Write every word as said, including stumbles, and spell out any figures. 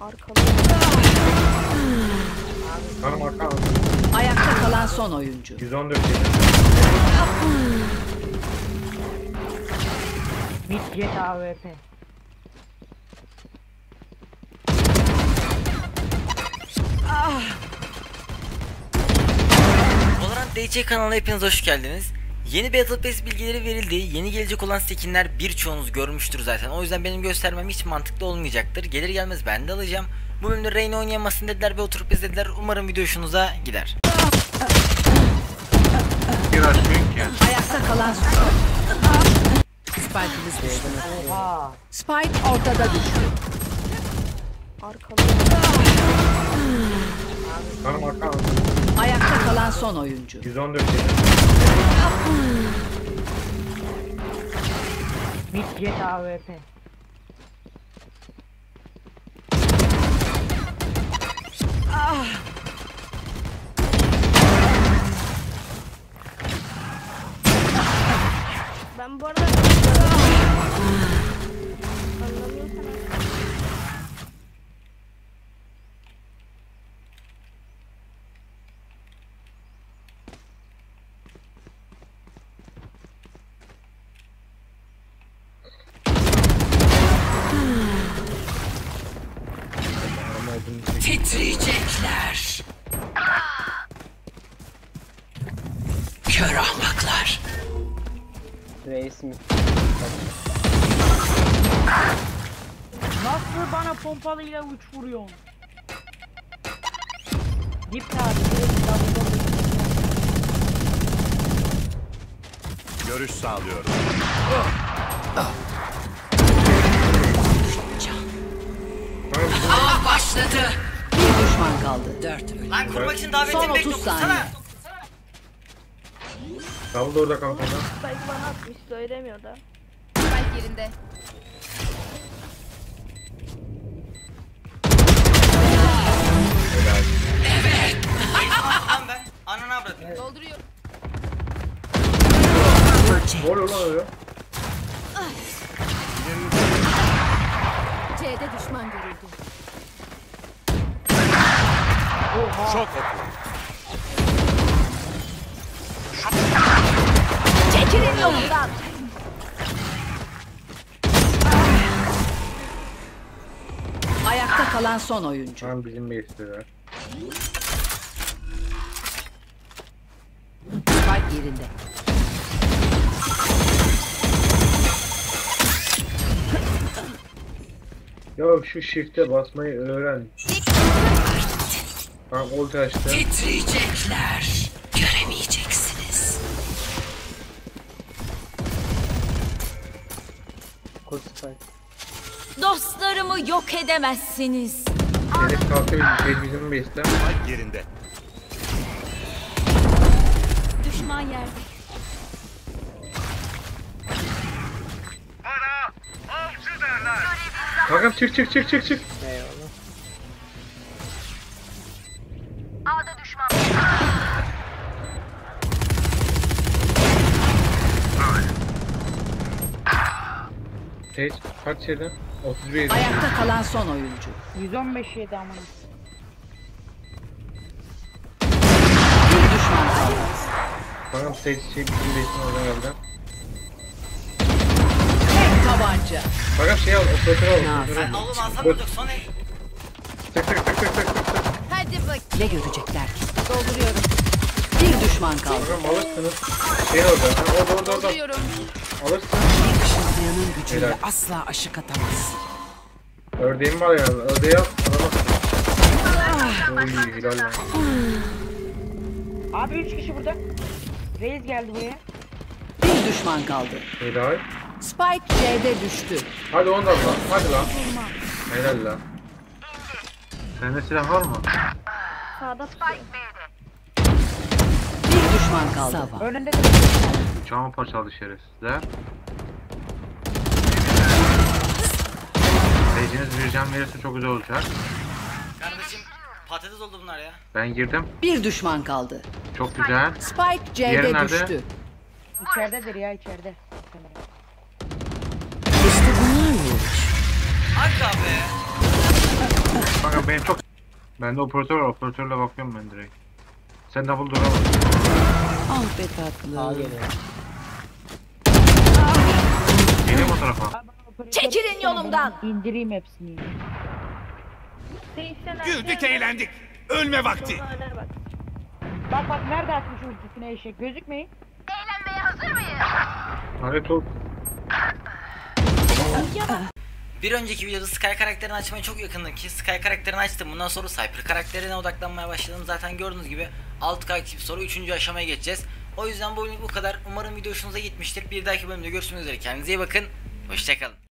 Arkalı. Hanım arka aldı. Ayakta kalan son oyuncu. yüz on dört. Mid jet A W P. Ah. Valorant D C kanalına hepiniz hoş geldiniz. Yeni Battle Pass bilgileri verildi. Yeni gelecek olan skinler birçoğunuz görmüştür zaten. O yüzden benim göstermem hiç mantıklı olmayacaktır. Gelir gelmez ben de alacağım. Bu bölümde Reyna oynayamazsın dediler ve oturup izlediler. Umarım video hoşunuza gider. Ayakta kalan Spike'ımız düştü. Spike ortada düştü. Arkalı. Ayakta kalan son oyuncu. yüz on dört. Mid jet A W P. Ah. Ben bu arada titriyecekler. Kör ahmaklar. Reis mi? Nasıl bana pompalıyla uç vuruyor? Dip tabi. Görüş sağlıyorum. Aa başladı. Bir düşman kaldı. dört. Lan kurmak için davet etmek yok. Son otuz saniye. Kaldı orada kaldı. Spike bana atmış, söylemiyor da. Spike yerinde. Helal. Evet. Lan ben. Ananı avradım. Dolduruyorum. Ne oluyor lan öyle? C'de düşman görüldü. Oha. Şok çekilin yolundan. Ayakta kalan son oyuncu. Lan bizim beşler. Spike yerinde. Ya şu shift'e basmayı öğren. Tamam oldu açtı. Titriyecekler. Göremeyeceksiniz. Dostlarımı yok edemezsiniz. Elif kalkıyor. Bizim beşler. Bak yerinde. Düşman yerde. Bana avcı derler. Bakın çık çık çık çık çık. Eyvallah. A'da düşman. Tek kaç şeyden? otuz bir. Ayakta kalan son oyuncu. yüz on beş yedi aman. Bir düşman kaldı. Bakın tek şey bizim beşin oradan geldi. Tabanca. Bak şey al, operatör al. Sen oğlum alsan mı dökson el? Tık tık tık tık tık tık. Hadi bak. Ne görecekler ki? Dolduruyorum. Bir düşman kaldı. Hocam alırsınız. Şey orada. Orada orada orada. Alırsın. Bir ışınlayanın gücüyle helal. Asla aşık atamaz. Ördeğim var ya. Ördeği al. Adama. Oy hilal ya. Abi üç kişi burada. Reis geldi buraya. Bir düşman kaldı. Helal. Spike C'de düştü. Hadi ondan lan, hadi lan. Helal lan. Sende silah var mı? Sağda Spike B'de. Bir düşman kaldı. Önünde de uçağımı parçaladı şerefsizler. Seyirciniz bir can verirse çok güzel olacak. Kardeşim patates oldu bunlar ya. Ben girdim. Bir düşman kaldı. Çok güzel. Spike C'de düştü. İçeridedir ya, içeride. İşte bunlar mı? Hakka be. benim çok... Bende operatör var, operatörle bakıyorum ben direkt. Sen double door'a bak. Al be tatlı. Al geliyor. Geleyim o tarafa. Çekilin yolumdan. İndireyim hepsini. Güldük eğlendik. Ölme vakti. Bak bak nerede atmış ultisine eşek, gözükmeyin. Eğlenmeye hazır mıyız? Hayret ol. Bir önceki videoda Sky karakterini açmaya çok yakındım ki Sky karakterini açtım. Bundan sonra Cypher karakterine odaklanmaya başladım. Zaten gördüğünüz gibi altı K kişi sonra üçüncü aşamaya geçeceğiz. O yüzden bu bölümlük bu kadar. Umarım video hoşunuza gitmiştir. Bir dahaki bölümde görüşmek üzere. Kendinize iyi bakın. Hoşçakalın.